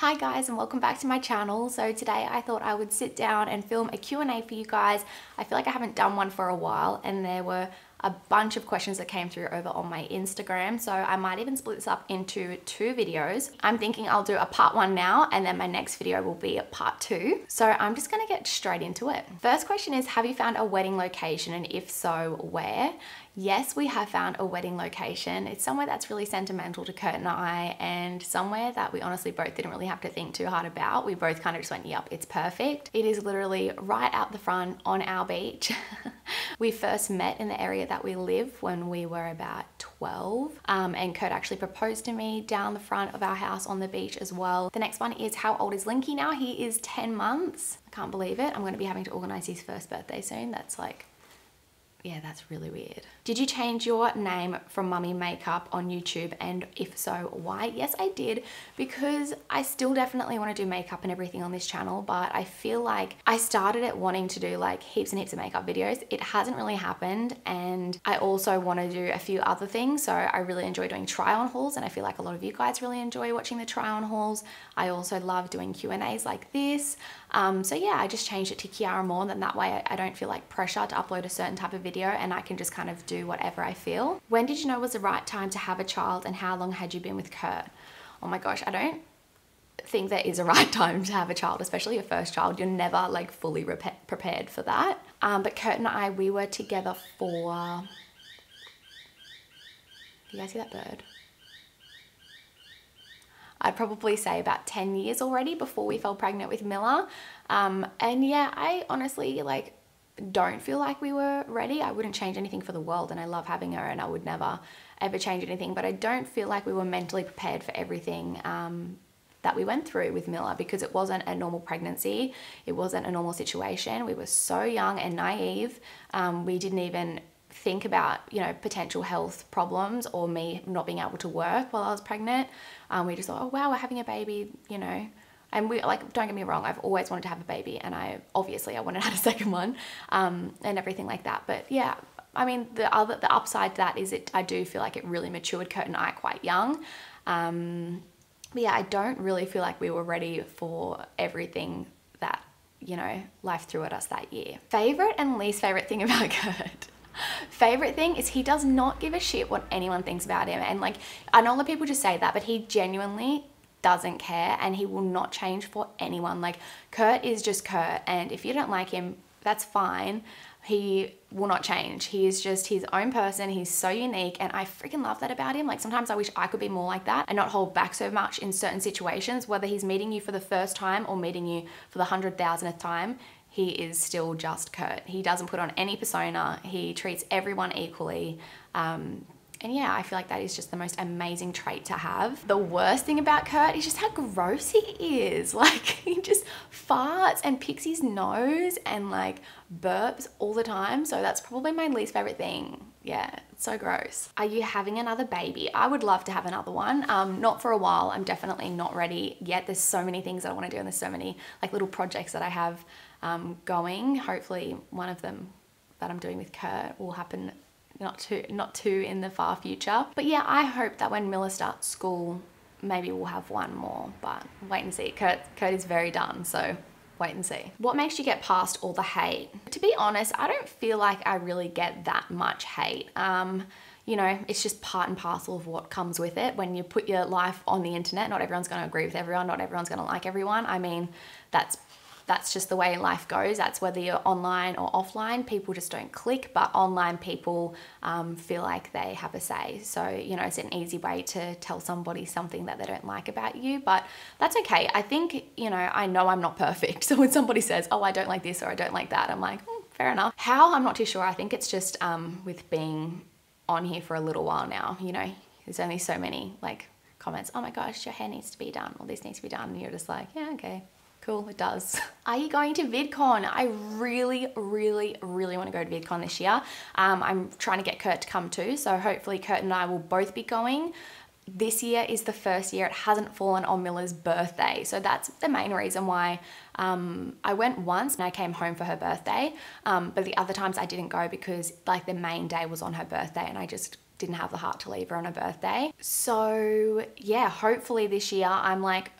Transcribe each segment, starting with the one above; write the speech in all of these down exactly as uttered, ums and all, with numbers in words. Hi guys and welcome back to my channel. So today I thought I would sit down and film a Q and A for you guys. I feel like I haven't done one for a while and there were a bunch of questions that came through over on my Instagram. So I might even split this up into two videos. I'm thinking I'll do a part one now and then my next video will be a part two. So I'm just gonna get straight into it. First question is, have you found a wedding location and if so, where? Yes, we have found a wedding location. It's somewhere that's really sentimental to Kurt and I and somewhere that we honestly both didn't really have to think too hard about. We both kind of just went, yep, it's perfect. It is literally right out the front on our beach. We first met in the area that we live when we were about twelve um, and Kurt actually proposed to me down the front of our house on the beach as well. The next one is, how old is Linky now? He is ten months. I can't believe it. I'm gonna be having to organize his first birthday soon. That's like, yeah, that's really weird. Did you change your name from Mummy Makeup on YouTube? And if so, why? Yes, I did, because I still definitely want to do makeup and everything on this channel, but I feel like I started at wanting to do like heaps and heaps of makeup videos. It hasn't really happened. And I also want to do a few other things. So I really enjoy doing try on hauls. And I feel like a lot of you guys really enjoy watching the try on hauls. I also love doing Q and A's like this. Um, so yeah, I just changed it to Kiara Moore. Then that way I, I don't feel like pressure to upload a certain type of video and I can just kind of do whatever I feel. When did you know was the right time to have a child and how long had you been with Kurt? Oh my gosh, I don't think there is a right time to have a child, especially your first child. You're never like fully prepared for that. Um, but Kurt and I, we were together for, you guys see that bird? I'd probably say about ten years already before we fell pregnant with Miller. Um, and yeah, I honestly like, don't feel like we were ready. I wouldn't change anything for the world and I love having her and I would never ever change anything, but I don't feel like we were mentally prepared for everything um, that we went through with Miller because it wasn't a normal pregnancy. It wasn't a normal situation. We were so young and naive. Um, we didn't even think about, you know, potential health problems or me not being able to work while I was pregnant. Um, we just thought, oh wow, we're having a baby, you know. And we like, don't get me wrong, I've always wanted to have a baby and I obviously I wanted to have a second one um, and everything like that. But yeah, I mean, the other, the upside to that is it, I do feel like it really matured Kurt and I quite young. Um, but yeah, I don't really feel like we were ready for everything that, you know, life threw at us that year. Favorite and least favorite thing about Kurt? Favorite thing is he does not give a shit what anyone thinks about him. And like, I know a lot of people just say that, but he genuinely doesn't care and he will not change for anyone. Like Kurt is just Kurt and if you don't like him, that's fine. He will not change. He is just his own person. He's so unique and I freaking love that about him. Like sometimes I wish I could be more like that and not hold back so much in certain situations, whether he's meeting you for the first time or meeting you for the hundred thousandth time. He is still just Kurt. He doesn't put on any persona. He treats everyone equally. Um, And yeah, I feel like that is just the most amazing trait to have. The worst thing about Kurt is just how gross he is. Like he just farts and picks his nose and like burps all the time. So that's probably my least favorite thing. Yeah, it's so gross. Are you having another baby? I would love to have another one. Um, not for a while. I'm definitely not ready yet. There's so many things that I want to do and there's so many like little projects that I have um, going. Hopefully one of them that I'm doing with Kurt will happen not too, not too in the far future. But yeah, I hope that when Miller starts school, maybe we'll have one more, but wait and see. Kurt, Kurt is very done, so wait and see. What makes you get past all the hate? To be honest, I don't feel like I really get that much hate. Um, you know, it's just part and parcel of what comes with it. When you put your life on the internet, not everyone's gonna agree with everyone, not everyone's gonna like everyone. I mean, that's That's just the way life goes. That's whether you're online or offline, people just don't click, but online people um, feel like they have a say. So, you know, it's an easy way to tell somebody something that they don't like about you, but that's okay. I think, you know, I know I'm not perfect. So when somebody says, oh, I don't like this or I don't like that, I'm like, mm, fair enough. How? I'm not too sure. I think it's just um, with being on here for a little while now, you know, there's only so many like comments, oh my gosh, your hair needs to be done or this needs to be done. And you're just like, yeah, okay. Cool, it does. Are you going to VidCon? I really, really, really want to go to VidCon this year. Um, I'm trying to get Kurt to come too, so hopefully Kurt and I will both be going. This year is the first year it hasn't fallen on Miller's birthday, so that's the main reason why um, I went once and I came home for her birthday, um, but the other times I didn't go because like the main day was on her birthday and I just didn't have the heart to leave her on her birthday. So yeah, hopefully this year I'm like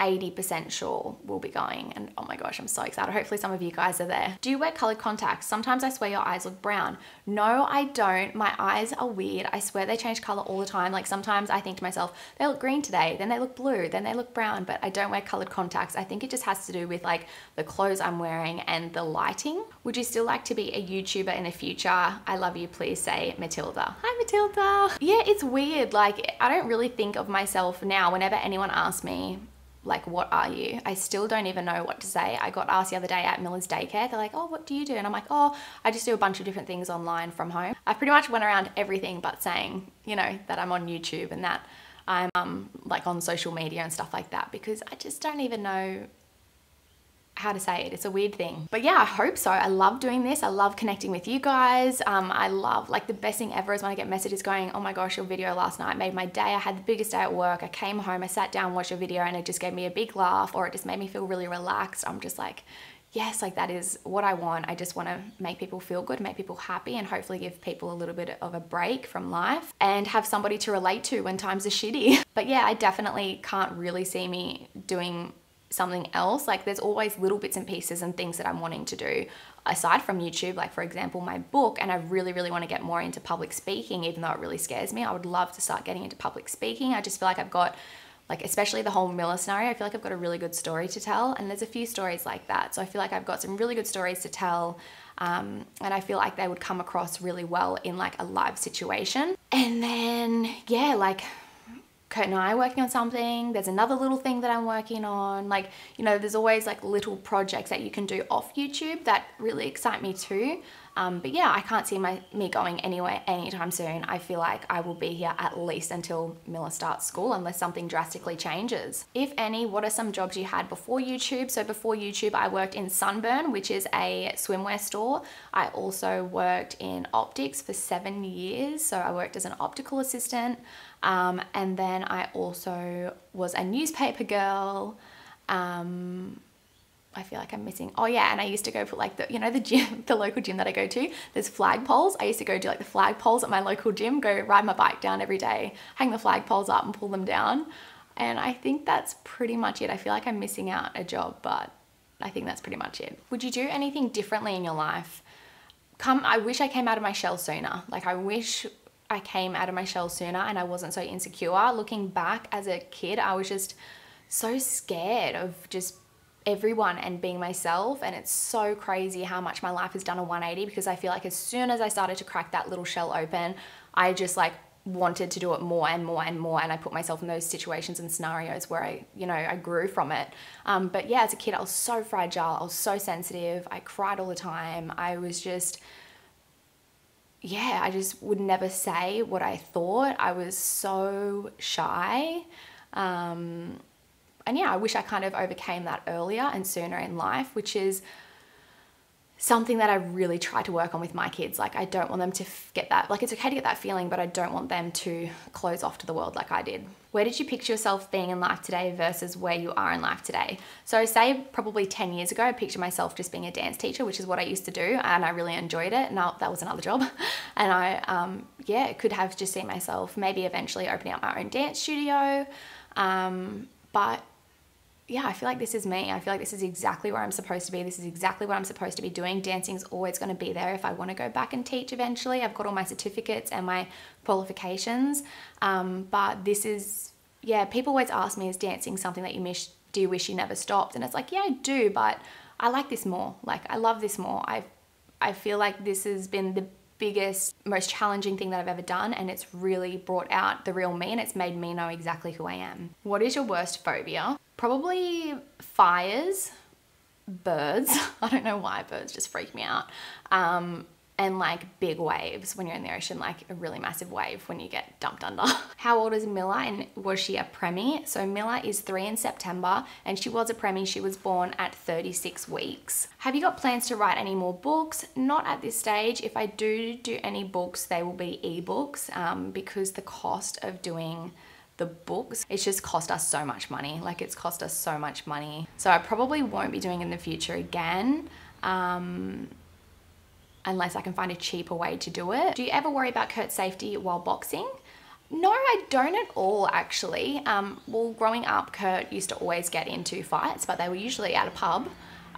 eighty percent sure we'll be going, and oh my gosh, I'm so excited. Hopefully some of you guys are there. Do you wear colored contacts? Sometimes I swear your eyes look brown. No, I don't. My eyes are weird. I swear they change color all the time. Like sometimes I think to myself, they look green today, then they look blue, then they look brown, but I don't wear colored contacts. I think it just has to do with like the clothes I'm wearing and the lighting. Would you still like to be a YouTuber in the future? I love you, please say Matilda. Hi Matilda. Yeah, it's weird. Like I don't really think of myself now. Whenever anyone asks me, like, what are you? I still don't even know what to say. I got asked the other day at Miller's daycare. They're like, oh, what do you do? And I'm like, oh, I just do a bunch of different things online from home. I pretty much went around everything but saying, you know, that I'm on YouTube and that I'm um, like on social media and stuff like that, because I just don't even know how to say it. It's a weird thing. But yeah, I hope so. I love doing this. I love connecting with you guys. Um, I love, like, the best thing ever is when I get messages going, oh my gosh, your video last night made my day. I had the biggest day at work. I came home, I sat down, watched your video, and it just gave me a big laugh, or it just made me feel really relaxed. I'm just like, yes, like that is what I want. I just want to make people feel good, make people happy, and hopefully give people a little bit of a break from life and have somebody to relate to when times are shitty. But yeah, I definitely can't really see me doing something else. Like there's always little bits and pieces and things that I'm wanting to do aside from YouTube, like for example my book, and I really really want to get more into public speaking, even though it really scares me. I would love to start getting into public speaking. I just feel like I've got, like, especially the whole Miller scenario, I feel like I've got a really good story to tell, and there's a few stories like that, so I feel like I've got some really good stories to tell, um, and I feel like they would come across really well in like a live situation. And then yeah, like Kurt and I are working on something. There's another little thing that I'm working on. Like, you know, there's always like little projects that you can do off YouTube that really excite me too. Um, but yeah, I can't see my, me going anywhere anytime soon. I feel like I will be here at least until Miller starts school, unless something drastically changes. If any, what are some jobs you had before YouTube? So before YouTube, I worked in Sunburn, which is a swimwear store. I also worked in optics for seven years. So I worked as an optical assistant. Um, and then I also was a newspaper girl. Um, I feel like I'm missing. Oh yeah, and I used to go for like the, you know, the gym, the local gym that I go to, there's flagpoles. I used to go do like the flagpoles at my local gym, go ride my bike down every day, hang the flagpoles up and pull them down. And I think that's pretty much it. I feel like I'm missing out a job, but I think that's pretty much it. Would you do anything differently in your life? Come, I wish I came out of my shell sooner. Like I wish I came out of my shell sooner and I wasn't so insecure. Looking back as a kid, I was just so scared of just everyone and being myself, and it's so crazy how much my life has done a one eighty, because I feel like as soon as I started to crack that little shell open, I just like wanted to do it more and more and more, and I put myself in those situations and scenarios where I, you know, I grew from it. Um, but yeah, as a kid I was so fragile, I was so sensitive, I cried all the time, I was just, yeah, I just would never say what I thought, I was so shy. Um, And yeah, I wish I kind of overcame that earlier and sooner in life, which is something that I really try to work on with my kids. Like I don't want them to get that, like it's okay to get that feeling, but I don't want them to close off to the world like I did. Where did you picture yourself being in life today versus where you are in life today? So say probably ten years ago, I pictured myself just being a dance teacher, which is what I used to do. And I really enjoyed it. And I, that was another job. And I, um, yeah, could have just seen myself maybe eventually opening up my own dance studio. Um, but yeah, I feel like this is me. I feel like this is exactly where I'm supposed to be. This is exactly what I'm supposed to be doing. Dancing's always going to be there if I want to go back and teach eventually. I've got all my certificates and my qualifications. Um, but this is, yeah, people always ask me, is dancing something that you miss? Do you wish you never stopped? And it's like, yeah, I do, but I like this more. Like, I love this more. I, I feel like this has been the biggest, most challenging thing that I've ever done, and it's really brought out the real me, and it's made me know exactly who I am. What is your worst phobia? Probably fires, birds. I don't know why birds just freak me out. Um, and like big waves when you're in the ocean, like a really massive wave when you get dumped under. How old is Mila, and was she a preemie? So Mila is three in September, and she was a preemie. She was born at thirty-six weeks. Have you got plans to write any more books? Not at this stage. If I do do any books, they will be ebooks, um, because the cost of doing the books, it's just cost us so much money. Like it's cost us so much money. So I probably won't be doing in the future again, um, unless I can find a cheaper way to do it. Do you ever worry about Kurt's safety while boxing? No, I don't at all, actually. Um, well, growing up, Kurt used to always get into fights, but they were usually at a pub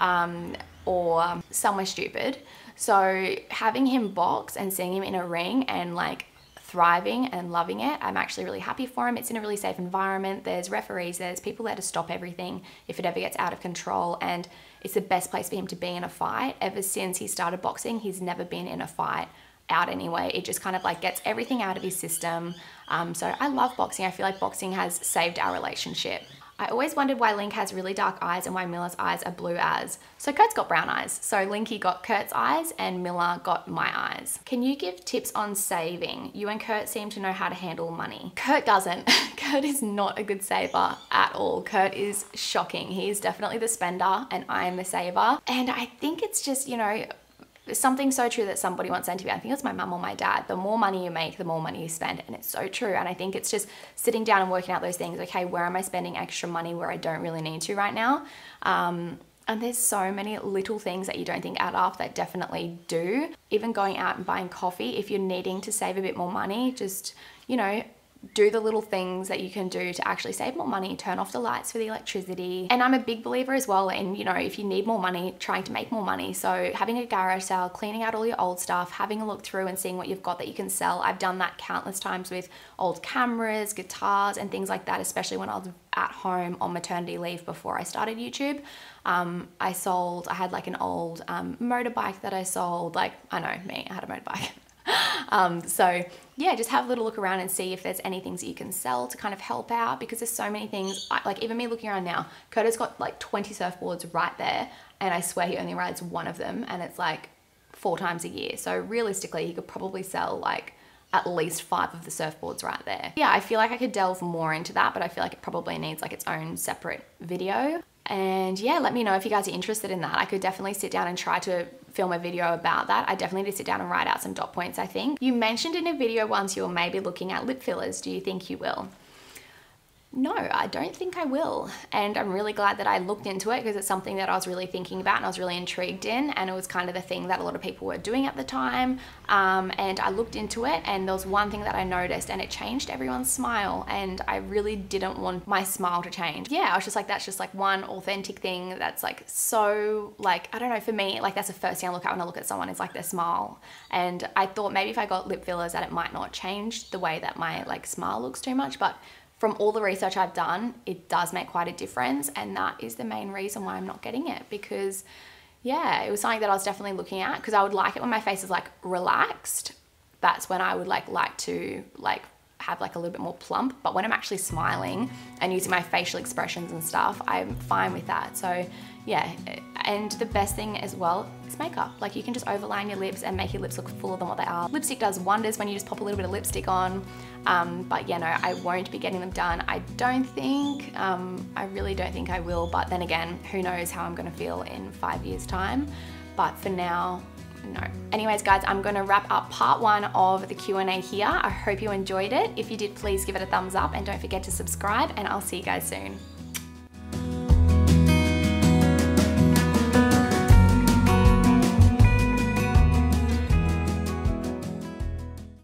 um, or somewhere stupid. So having him box and seeing him in a ring and like thriving and loving it, I'm actually really happy for him. It's in a really safe environment. There's referees, there's people there to stop everything if it ever gets out of control. And it's the best place for him to be in a fight. Ever since he started boxing, he's never been in a fight out anyway. It just kind of like gets everything out of his system. Um, so I love boxing. I feel like boxing has saved our relationship. I always wondered why Link has really dark eyes and why Miller's eyes are blue as. So Kurt's got brown eyes. So Linky got Kurt's eyes and Miller got my eyes. Can you give tips on saving? You and Kurt seem to know how to handle money. Kurt doesn't. Kurt is not a good saver at all. Kurt is shocking. He is definitely the spender and I am the saver. And I think it's just, you know, something so true that somebody once said to me, I think it's my mum or my dad, the more money you make, the more money you spend. And it's so true. And I think it's just sitting down and working out those things. Okay, where am I spending extra money where I don't really need to right now? Um, and there's so many little things that you don't think add up that definitely do. Even going out and buying coffee, if you're needing to save a bit more money, just, you know, do the little things that you can do to actually save more money, turn off the lights for the electricity. And I'm a big believer as well in, you know, if you need more money, trying to make more money. So having a garage sale, cleaning out all your old stuff, having a look through and seeing what you've got that you can sell. I've done that countless times with old cameras, guitars and things like that, especially when I was at home on maternity leave before I started YouTube. Um, I sold, I had like an old um, motorbike that I sold, like, I know me, I had a motorbike. Um, so yeah, just have a little look around and see if there's any things that you can sell to kind of help out, because there's so many things. I, like even me looking around now, Kurt has got like twenty surfboards right there and I swear he only rides one of them and it's like four times a year. So realistically, he could probably sell like at least five of the surfboards right there. Yeah, I feel like I could delve more into that, but I feel like it probably needs like its own separate video. And yeah, let me know if you guys are interested in that. I could definitely sit down and try to film a video about that. I definitely need to sit down and write out some dot points, I think. You mentioned in a video once you're maybe looking at lip fillers. Do you think you will? No, I don't think I will. And I'm really glad that I looked into it because it's something that I was really thinking about and I was really intrigued in. And it was kind of the thing that a lot of people were doing at the time. Um, and I looked into it and there was one thing that I noticed and it changed everyone's smile. And I really didn't want my smile to change. Yeah, I was just like, that's just like one authentic thing that's like so like, I don't know, for me, like that's the first thing I look at when I look at someone is like their smile. And I thought maybe if I got lip fillers that it might not change the way that my like smile looks too much, but from all the research I've done, it does make quite a difference. And that is the main reason why I'm not getting it, because yeah, it was something that I was definitely looking at because I would like it when my face is like relaxed. That's when I would like like to like have like a little bit more plump. But when I'm actually smiling and using my facial expressions and stuff, I'm fine with that. So yeah, and the best thing as well is makeup. Like you can just overline your lips and make your lips look fuller than what they are. Lipstick does wonders when you just pop a little bit of lipstick on. Um, but yeah, no, I won't be getting them done. I don't think, um, I really don't think I will. But then again, who knows how I'm gonna feel in five years time. But for now, no. Anyways, guys, I'm going to wrap up part one of the Q and A here. I hope you enjoyed it. If you did, please give it a thumbs up and don't forget to subscribe and I'll see you guys soon.